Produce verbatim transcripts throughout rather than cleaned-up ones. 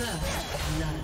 First blood.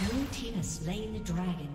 Blue team has slain the dragon.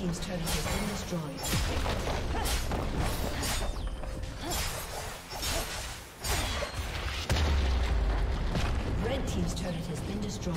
Team's turret has been destroyed. Red team's turret has been destroyed.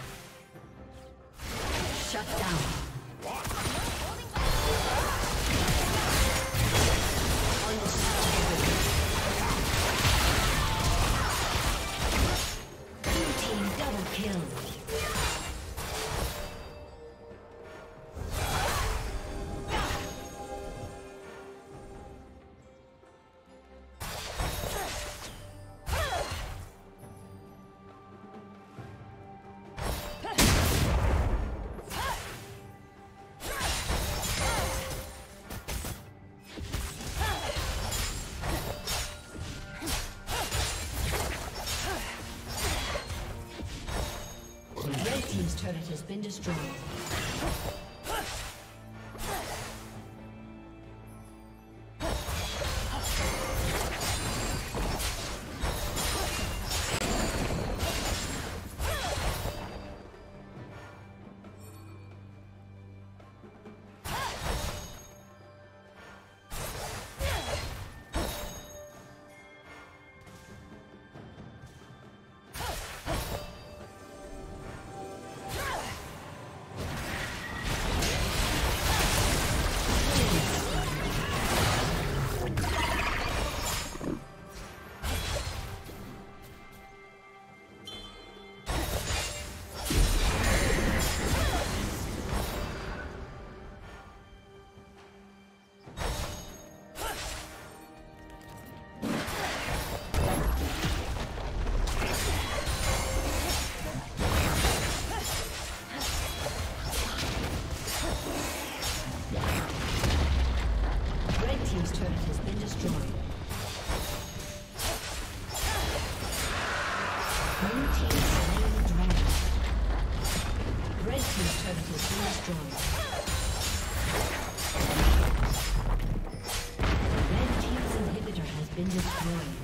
Shut down. Unstoppable. Blue team double kill. Turret has been destroyed. destroyed. Red Team's inhibitor has been destroyed.